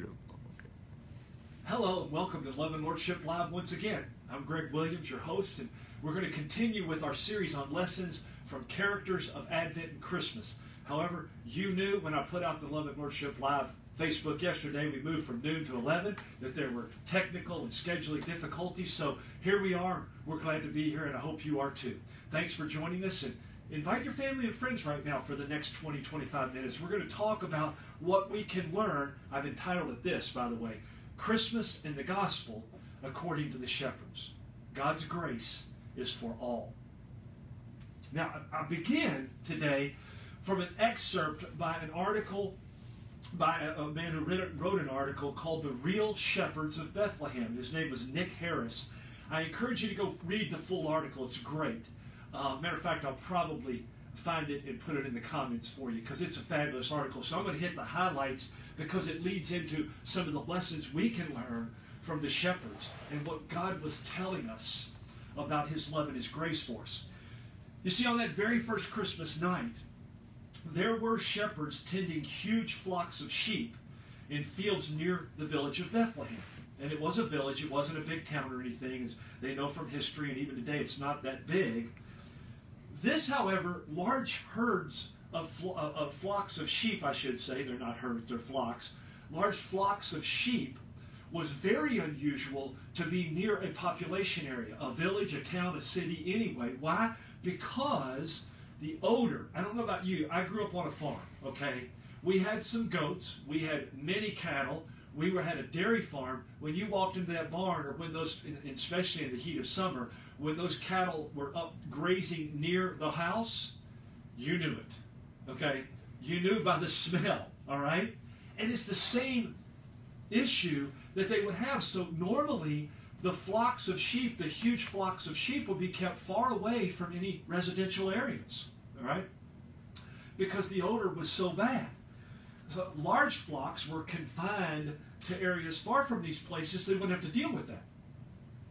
dude. Okay. Hello, and welcome to Love and Lordship Live once again. I'm Greg Williams, your host, and we're going to continue with our series on lessons from characters of Advent and Christmas. However, you knew when I put out the Love and Lordship Live Facebook yesterday, we moved from noon to 11, that there were technical and scheduling difficulties. So here we are. We're glad to be here, and I hope you are too. Thanks for joining us, and invite your family and friends right now for the next 20-25 minutes. We're going to talk about what we can learn. I've entitled it this, by the way, Christmas and the Gospel According to the Shepherds. God's grace is for all. Now, I begin today from an excerpt by an article by a man who wrote an article called The Real Shepherds of Bethlehem. His name was Nick Harris. I encourage you to go read the full article. It's great. Matter of fact, I'll probably find it and put it in the comments for you because it's a fabulous article. So I'm going to hit the highlights because it leads into some of the lessons we can learn from the shepherds and what God was telling us about his love and his grace for us. You see, on that very first Christmas night, there were shepherds tending huge flocks of sheep in fields near the village of Bethlehem. And it was a village. It wasn't a big town or anything. As they know from history, and even today, it's not that big. This, however, large herds of flocks of sheep, I should say, they're not herds, they're flocks, large flocks of sheep was very unusual to be near a population area, a village, a town, a city anyway. Why? Because the odor, I don't know about you, I grew up on a farm, okay? We had some goats, we had many cattle, we had a dairy farm. When you walked into that barn, or when those, especially in the heat of summer, when those cattle were up grazing near the house, you knew it, okay? You knew by the smell, all right? And it's the same issue that they would have. So normally, the flocks of sheep, the huge flocks of sheep, would be kept far away from any residential areas, all right? Because the odor was so bad. So large flocks were confined to areas far from these places. They wouldn't have to deal with that.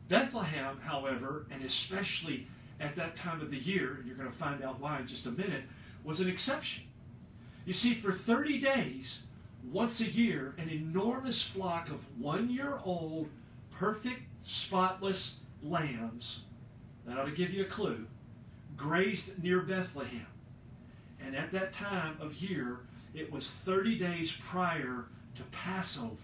Bethlehem, however, and especially at that time of the year, and you're going to find out why in just a minute, was an exception. You see, for 30 days, once a year, an enormous flock of one-year-old, perfect, spotless lambs, that ought to give you a clue, grazed near Bethlehem. And at that time of year, it was 30 days prior to Passover.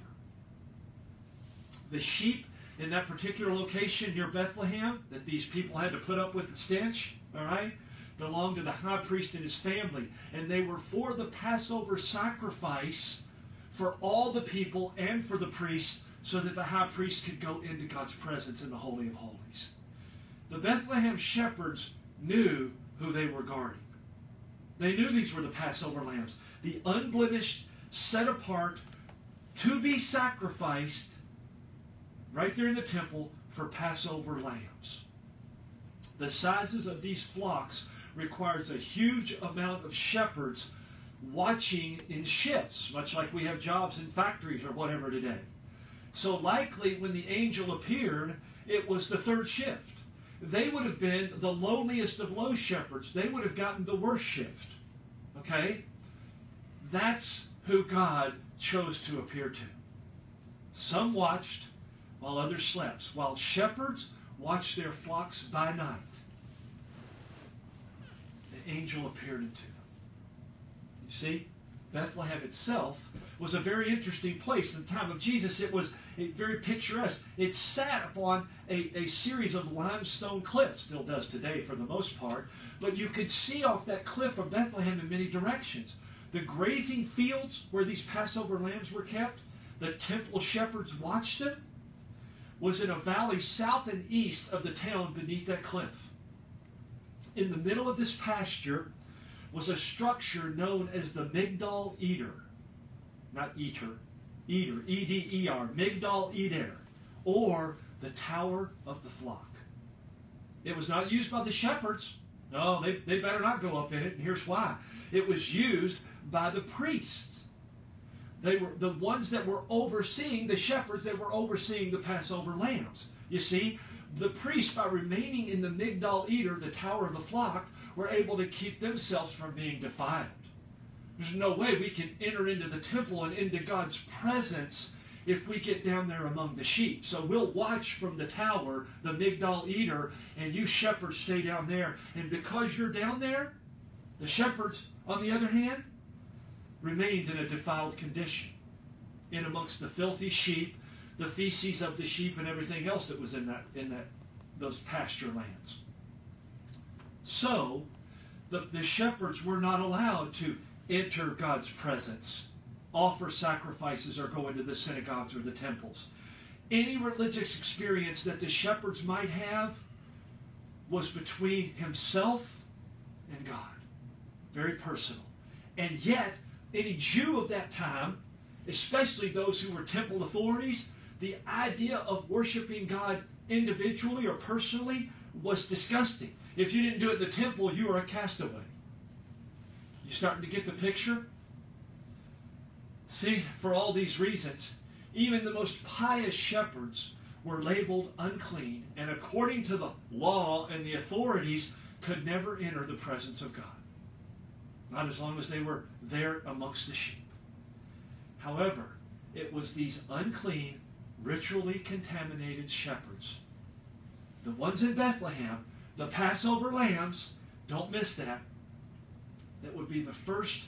The sheep in that particular location near Bethlehem that these people had to put up with the stench, all right, belonged to the high priest and his family. And they were for the Passover sacrifice for all the people and for the priests so that the high priest could go into God's presence in the Holy of Holies. The Bethlehem shepherds knew who they were guarding. They knew these were the Passover lambs, the unblemished, set apart, to be sacrificed right there in the temple for Passover lambs. The sizes of these flocks requires a huge amount of shepherds watching in shifts, much like we have jobs in factories or whatever today. So likely when the angel appeared, it was the third shift. They would have been the lowliest of low shepherds. They would have gotten the worst shift, okay? That's who God chose to appear to. Some watched while others slept, while shepherds watched their flocks by night. The angel appeared unto them. You see, Bethlehem itself was a very interesting place. In the time of Jesus, it was very picturesque. It sat upon a series of limestone cliffs, still does today for the most part, but you could see off that cliff of Bethlehem in many directions. The grazing fields where these Passover lambs were kept, the temple shepherds watched them, was in a valley south and east of the town beneath that cliff. In the middle of this pasture was a structure known as the Migdal Eder. Not Eater, Eder, E-D-E-R, Migdal Eder, or the Tower of the Flock. It was not used by the shepherds. No, they better not go up in it, and here's why. It was used by the priests. They were the ones that were overseeing, the shepherds that were overseeing the Passover lambs. You see, the priests, by remaining in the Migdal Eder, the Tower of the Flock, were able to keep themselves from being defiled. There's no way we can enter into the temple and into God's presence if we get down there among the sheep. So we'll watch from the tower, the Migdal Eder, and you shepherds stay down there. And because you're down there, the shepherds, on the other hand, remained in a defiled condition, in amongst the filthy sheep, the feces of the sheep, and everything else that was in those pasture lands. So the shepherds were not allowed to enter God's presence, offer sacrifices, or go into the synagogues or the temples. Any religious experience that the shepherds might have was between himself and God. Very personal. And yet, any Jew of that time, especially those who were temple authorities, the idea of worshiping God individually or personally was disgusting. If you didn't do it in the temple, you were a castaway. You starting to get the picture? See, for all these reasons, even the most pious shepherds were labeled unclean, and according to the law and the authorities, could never enter the presence of God. Not as long as they were there amongst the sheep. However, it was these unclean, ritually contaminated shepherds, the ones in Bethlehem, the Passover lambs, don't miss that, that would be the first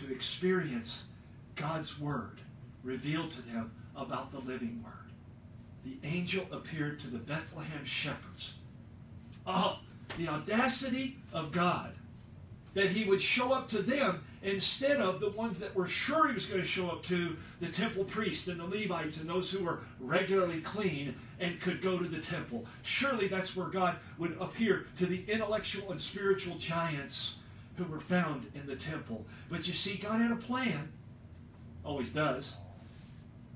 to experience God's word revealed to them about the living word. The angel appeared to the Bethlehem shepherds. Oh, the audacity of God that he would show up to them instead of the ones that were sure he was going to show up to, the temple priests and the Levites and those who were regularly clean and could go to the temple. Surely that's where God would appear to the intellectual and spiritual giants who were found in the temple. But you see, God had a plan. Always does.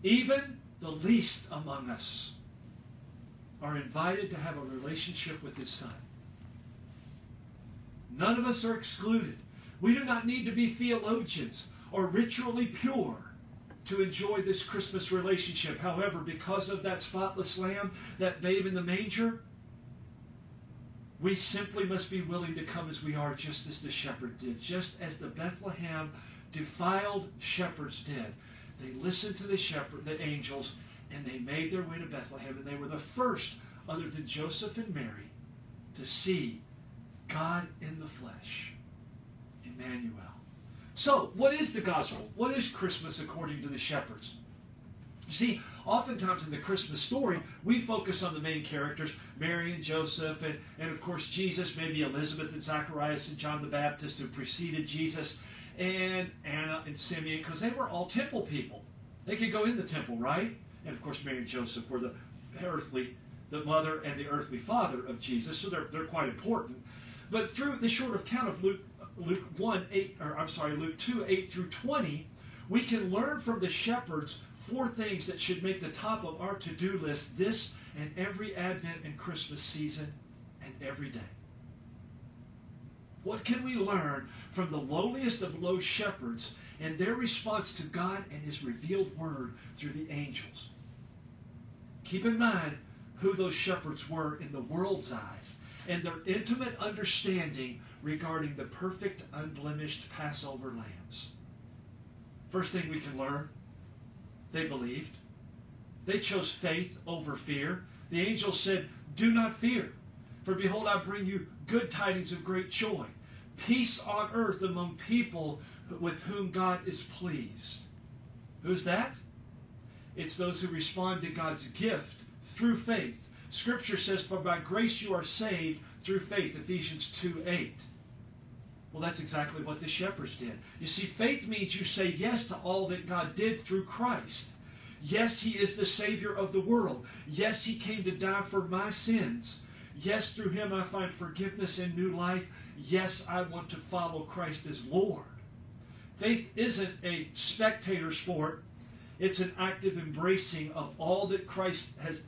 Even the least among us are invited to have a relationship with his Son. None of us are excluded. We do not need to be theologians or ritually pure to enjoy this Christmas relationship. However, because of that spotless lamb, that babe in the manger, we simply must be willing to come as we are, just as the shepherd did, just as the Bethlehem defiled shepherds did. They listened to the angels, and they made their way to Bethlehem, and they were the first, other than Joseph and Mary, to see God in the flesh, Emmanuel. So, what is the gospel? What is Christmas according to the shepherds? You see, oftentimes in the Christmas story, we focus on the main characters, Mary and Joseph, and of course Jesus, maybe Elizabeth and Zacharias and John the Baptist who preceded Jesus, and Anna and Simeon, because they were all temple people. They could go in the temple, right? And of course Mary and Joseph were the mother and the earthly father of Jesus, so they're quite important. But through the short account of Luke 2:8 through 20, we can learn from the shepherds 4 things that should make the top of our to-do list this and every Advent and Christmas season and every day. What can we learn from the lowliest of low shepherds and their response to God and his revealed word through the angels? Keep in mind who those shepherds were in the world's eyes, and their intimate understanding regarding the perfect, unblemished Passover lambs. First thing we can learn, they believed. They chose faith over fear. The angel said, "Do not fear, for behold, I bring you good tidings of great joy, peace on earth among people with whom God is pleased." Who's that? It's those who respond to God's gift through faith. Scripture says, "For by grace you are saved through faith," Ephesians 2:8. Well, that's exactly what the shepherds did. You see, faith means you say yes to all that God did through Christ. Yes, he is the Savior of the world. Yes, he came to die for my sins. Yes, through him I find forgiveness and new life. Yes, I want to follow Christ as Lord. Faith isn't a spectator sport. It's an active embracing of all that Christ has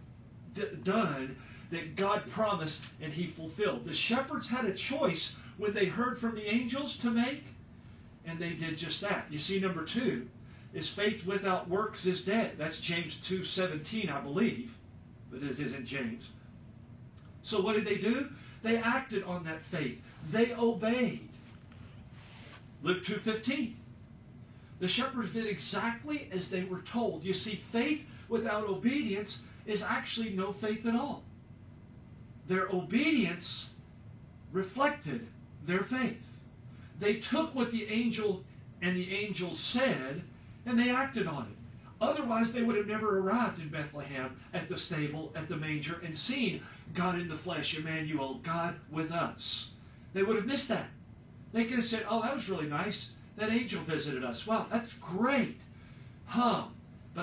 done, that God promised and he fulfilled. The shepherds had a choice when they heard from the angels to make, and they did just that. You see, number 2 is faith without works is dead. That's James 2:17, I believe, but it isn't James. So what did they do? They acted on that faith. They obeyed. Luke 2:15, The shepherds did exactly as they were told. You see, faith without obedience is actually no faith at all. Their obedience reflected their faith. They took what the angel and the angels said, and they acted on it. Otherwise, they would have never arrived in Bethlehem, at the stable, at the manger, and seen God in the flesh, Emmanuel, God with us. They would have missed that. They could have said, oh, that was really nice. That angel visited us. Wow, that's great. But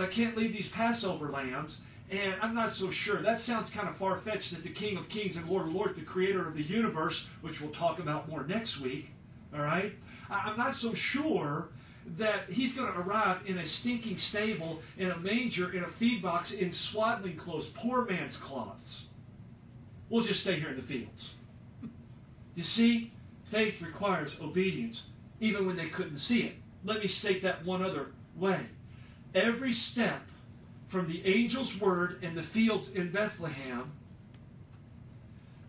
I can't leave these Passover lambs, and I'm not so sure. That sounds kind of far-fetched that the King of Kings and Lord of Lords, the creator of the universe, which we'll talk about more next week, all right? I'm not so sure that he's going to arrive in a stinking stable, in a manger, in a feed box, in swaddling clothes, poor man's cloths. We'll just stay here in the fields. You see, faith requires obedience, even when they couldn't see it. Let me state that one other way. Every step from the angel's word and the fields in Bethlehem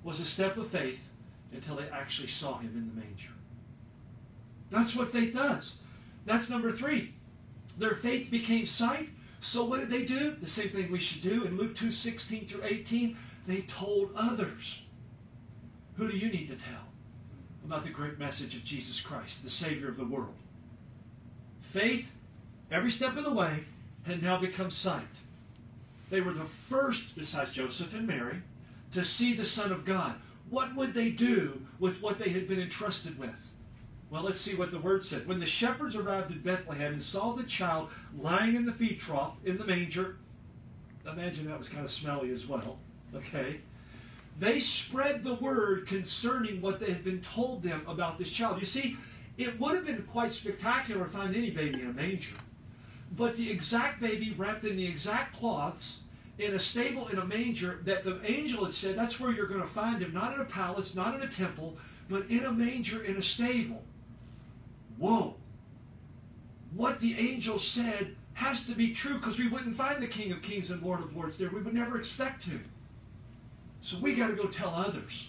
was a step of faith until they actually saw him in the manger. That's what faith does. That's number three. Their faith became sight. So what did they do? The same thing we should do. In Luke 2:16 through 18, they told others. Who do you need to tell about the great message of Jesus Christ, the Savior of the world? Faith, every step of the way, had now become sight. They were the first, besides Joseph and Mary, to see the Son of God. What would they do with what they had been entrusted with? Well, let's see what the word said. When the shepherds arrived at Bethlehem and saw the child lying in the feed trough in the manger, imagine that was kind of smelly as well, okay? They spread the word concerning what they had been told them about this child. You see, it would have been quite spectacular to find any baby in a manger. But the exact baby wrapped in the exact cloths in a stable in a manger that the angel had said, that's where you're going to find him, not in a palace, not in a temple, but in a manger in a stable. Whoa. What the angel said has to be true, because we wouldn't find the King of Kings and Lord of Lords there. We would never expect to. So we got to go tell others.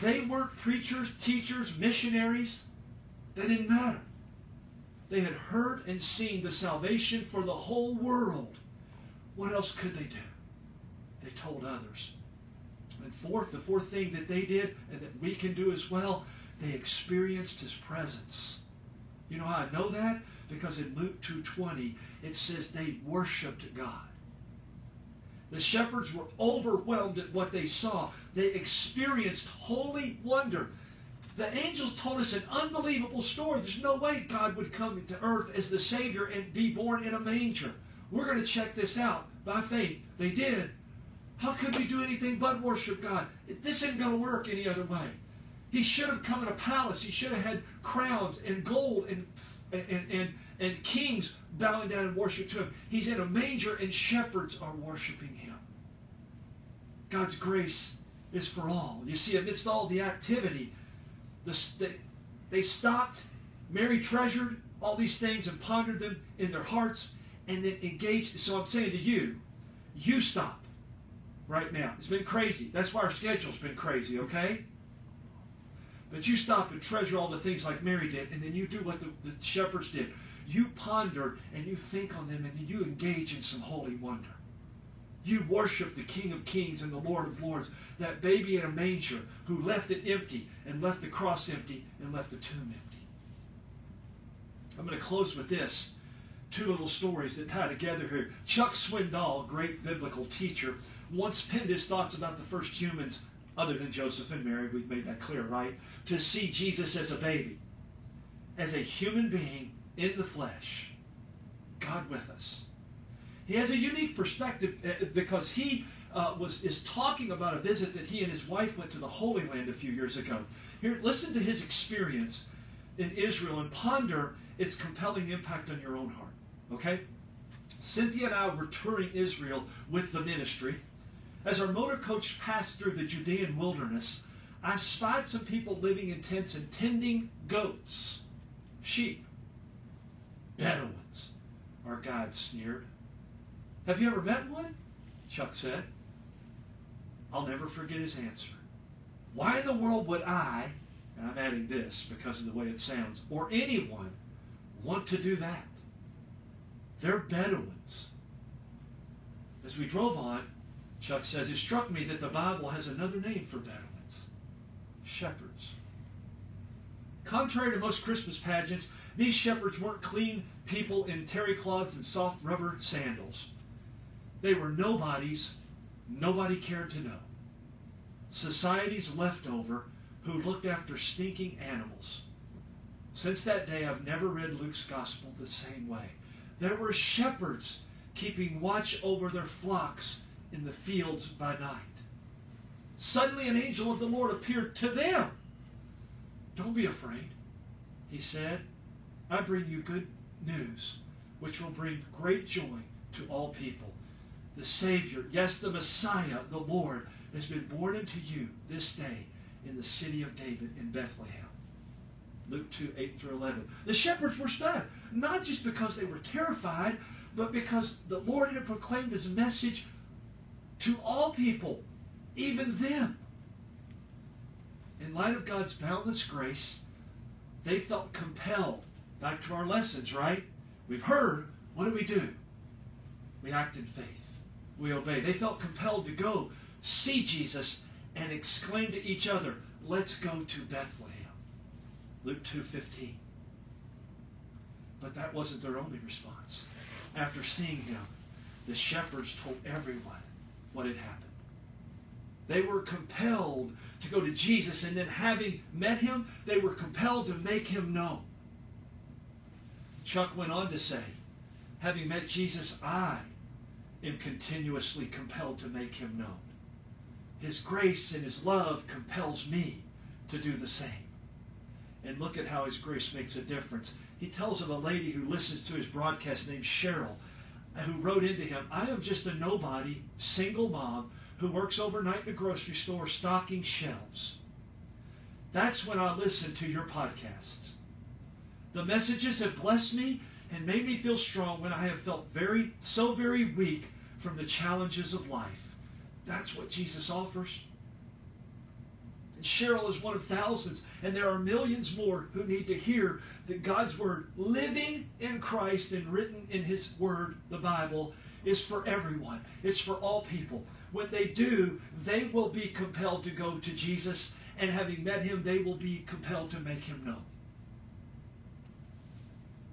They weren't preachers, teachers, missionaries. They didn't matter. They had heard and seen the salvation for the whole world. What else could they do? They told others. And fourth, the fourth thing that they did and that we can do as well, they experienced his presence. You know how I know that? Because in Luke 2:20, it says they worshiped God. The shepherds were overwhelmed at what they saw. They experienced holy wonder. The angels told us an unbelievable story. There's no way God would come to earth as the Savior and be born in a manger. We're going to check this out by faith. They did. How could we do anything but worship God? This isn't going to work any other way. He should have come in a palace. He should have had crowns and gold and kings bowing down and worship to him. He's in a manger and shepherds are worshiping him. God's grace is for all. You see, amidst all the activity, they stopped, Mary treasured all these things and pondered them in their hearts and then engaged. So I'm saying to you, you stop. Right now. It's been crazy. That's why our schedule's been crazy, okay? But you stop and treasure all the things like Mary did, and then you do what the shepherds did. You ponder and you think on them, and then you engage in some holy wonder. You worship the King of Kings and the Lord of Lords, that baby in a manger who left it empty and left the cross empty and left the tomb empty. I'm going to close with this. Two little stories that tie together here. Chuck Swindoll, great biblical teacher, once penned his thoughts about the first humans, other than Joseph and Mary, we've made that clear, right? To see Jesus as a baby, as a human being in the flesh, God with us. He has a unique perspective because he is talking about a visit that he and his wife went to the Holy Land a few years ago. Here, listen to his experience in Israel and ponder its compelling impact on your own heart, okay? Cynthia and I were touring Israel with the ministry. As our motor coach passed through the Judean wilderness, I spied some people living in tents and tending goats, sheep, Bedouins, our guide sneered. Have you ever met one? Chuck said. I'll never forget his answer. Why in the world would I, and I'm adding this because of the way it sounds, or anyone want to do that. They're Bedouins. As we drove on, Chuck says, it struck me that the Bible has another name for Bedouins: shepherds. Contrary to most Christmas pageants, these shepherds weren't clean people in terry cloths and soft rubber sandals. They were nobodies nobody cared to know. Society's leftover who looked after stinking animals. Since that day, I've never read Luke's gospel the same way. There were shepherds keeping watch over their flocks in the fields by night. Suddenly an angel of the Lord appeared to them. "Don't be afraid," he said. "I bring you good news, which will bring great joy to all people. The Savior, yes, the Messiah, the Lord, has been born unto you this day in the city of David in Bethlehem." Luke 2, 8 through 11. The shepherds were stunned, not just because they were terrified, but because the Lord had proclaimed his message to all people, even them. In light of God's boundless grace, they felt compelled. Back to our lessons, right? We've heard. What do? We act in faith. We obey. They felt compelled to go see Jesus and exclaim to each other, "Let's go to Bethlehem." Luke 2:15. But that wasn't their only response. After seeing him, the shepherds told everyone what had happened. They were compelled to go to Jesus, and then having met him, they were compelled to make him known. Chuck went on to say, "Having met Jesus, I am continuously compelled to make him known. His grace and his love compels me to do the same." And look at how his grace makes a difference. He tells of a lady who listens to his broadcast named Cheryl, who wrote into him, "I am just a nobody, single mom who works overnight in a grocery store stocking shelves. That's when I listen to your podcasts. The messages have blessed me and made me feel strong when I have felt so very weak from the challenges of life." That's what Jesus offers. And Cheryl is one of thousands, and there are millions more who need to hear that God's word, living in Christ and written in his word, the Bible, is for everyone. It's for all people. When they do, they will be compelled to go to Jesus, and having met him, they will be compelled to make him known.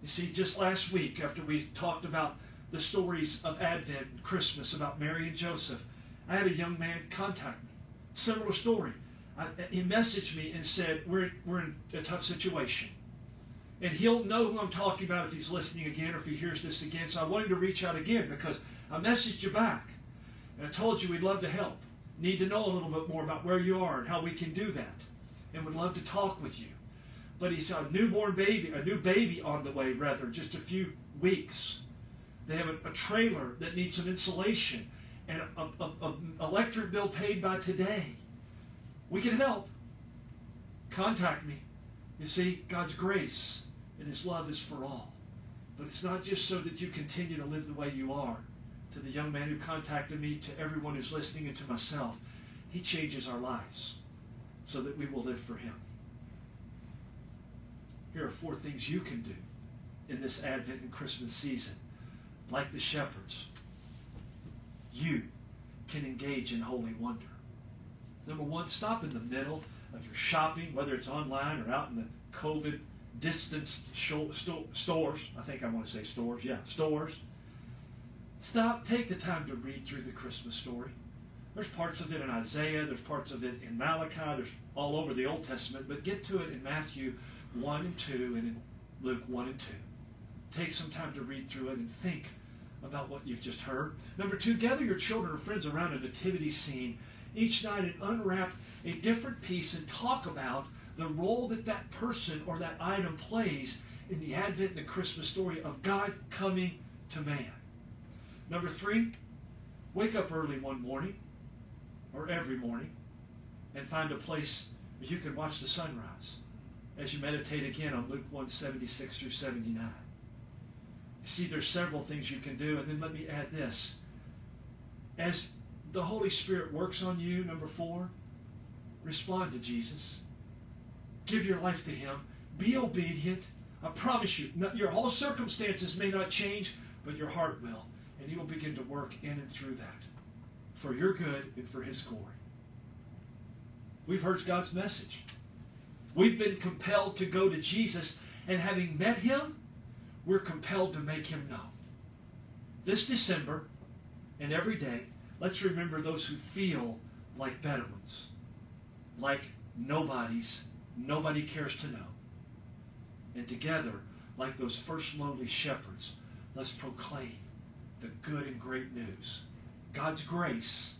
You see, just last week, after we talked about the stories of Advent and Christmas, about Mary and Joseph, I had a young man contact me. Similar story. He messaged me and said, we're in a tough situation. And he'll know who I'm talking about if he's listening again or if he hears this again. So I wanted to reach out again because I messaged you back. And I told you we'd love to help. Need to know a little bit more about where you are and how we can do that. And would love to talk with you. But he's a newborn baby, a new baby on the way, rather, just a few weeks. They have a trailer that needs some insulation and an electric bill paid by today. We can help. Contact me. You see, God's grace and his love is for all. But it's not just so that you continue to live the way you are. To the young man who contacted me, to everyone who's listening, and to myself, he changes our lives so that we will live for him. Here are four things you can do in this Advent and Christmas season. Like the shepherds, you can engage in holy wonder. Number one, stop in the middle of your shopping, whether it's online or out in the COVID distanced stores. I think I want to say stores. Yeah, stores. Stop. Take the time to read through the Christmas story. There's parts of it in Isaiah. There's parts of it in Malachi. There's all over the Old Testament. But get to it in Matthew 1 and 2 and in Luke 1 and 2. Take some time to read through it and think about what you've just heard. Number two, gather your children or friends around a nativity scene each night and unwrap a different piece and talk about the role that that person or that item plays in the Advent and the Christmas story of God coming to man. Number three, wake up early one morning or every morning and find a place where you can watch the sunrise as you meditate again on Luke 1:76 through 79. You see, there's several things you can do, and then let me add this. As the Holy Spirit works on you, number four, respond to Jesus. Give your life to him. Be obedient. I promise you, your whole circumstances may not change, but your heart will. And He will begin to work in and through that for your good and for His glory. We've heard God's message. We've been compelled to go to Jesus, and having met Him, we're compelled to make Him known. This December and every day, let's remember those who feel like Bedouins, like nobodies, nobody cares to know. And together, like those first lonely shepherds, let's proclaim the good and great news. God's grace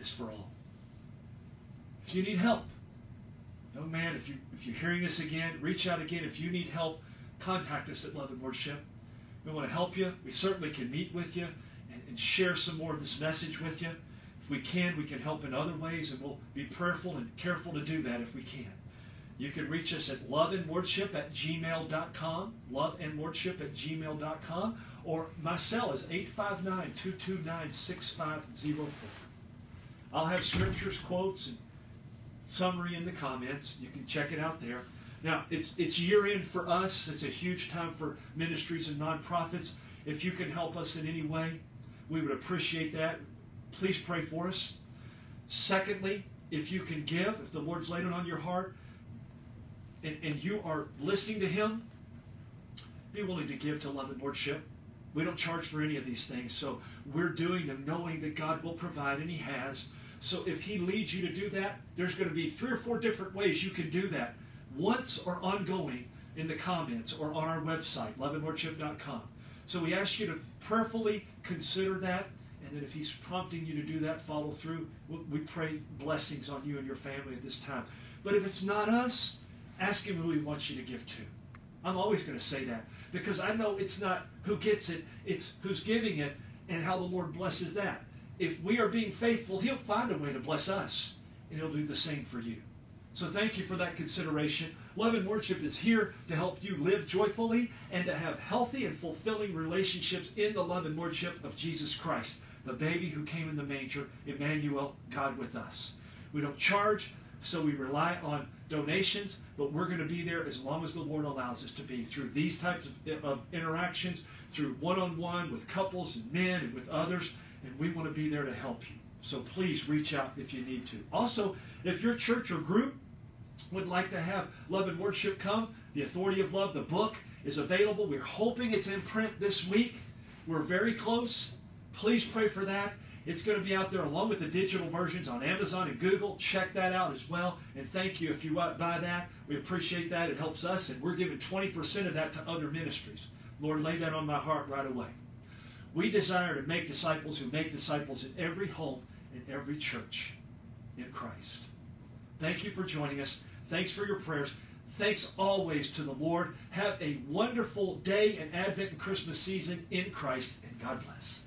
is for all. If you need help, no man, if you're hearing this again, reach out again. If you need help, contact us at Love and Worship. We want to help you. We certainly can meet with you and share some more of this message with you. If we can help in other ways, and we'll be prayerful and careful to do that if we can. You can reach us at loveandworship@gmail.com, loveandworship@gmail.com, or my cell is 859-229-6504. I'll have scriptures, quotes, and summary in the comments. You can check it out there. Now, it's year-end for us. It's a huge time for ministries and nonprofits. If you can help us in any way, we would appreciate that. Please pray for us. Secondly, if you can give, if the Lord's laid it on your heart, and you are listening to Him, be willing to give to Love and Worship. We don't charge for any of these things, so we're doing them knowing that God will provide, and He has. So if He leads you to do that, there's going to be 3 or 4 different ways you can do that, once or ongoing, in the comments or on our website, loveandworship.com. So we ask you to prayerfully consider that, and then if He's prompting you to do that, follow through. We pray blessings on you and your family at this time. But if it's not us, ask Him who He wants you to give to. I'm always going to say that, because I know it's not who gets it, it's who's giving it and how the Lord blesses that. If we are being faithful, He'll find a way to bless us, and He'll do the same for you. So thank you for that consideration. Love and Worship is here to help you live joyfully and to have healthy and fulfilling relationships in the love and worship of Jesus Christ, the baby who came in the manger, Emmanuel, God with us. We don't charge, so we rely on donations, but we're going to be there as long as the Lord allows us to be, through these types of interactions, through one-on-one with couples and men and with others, and we want to be there to help you. So please reach out if you need to. Also, if your church or group would like to have Love and Worship come, The Authority of Love, the book, is available. We're hoping it's in print this week. We're very close. Please pray for that. It's going to be out there along with the digital versions on Amazon and Google. Check that out as well. And thank you if you buy that. We appreciate that. It helps us, and we're giving 20% of that to other ministries. Lord, lay that on my heart right away. We desire to make disciples who make disciples in every home, in every church, in Christ. Thank you for joining us. Thanks for your prayers. Thanks always to the Lord. Have a wonderful day and Advent and Christmas season in Christ, and God bless.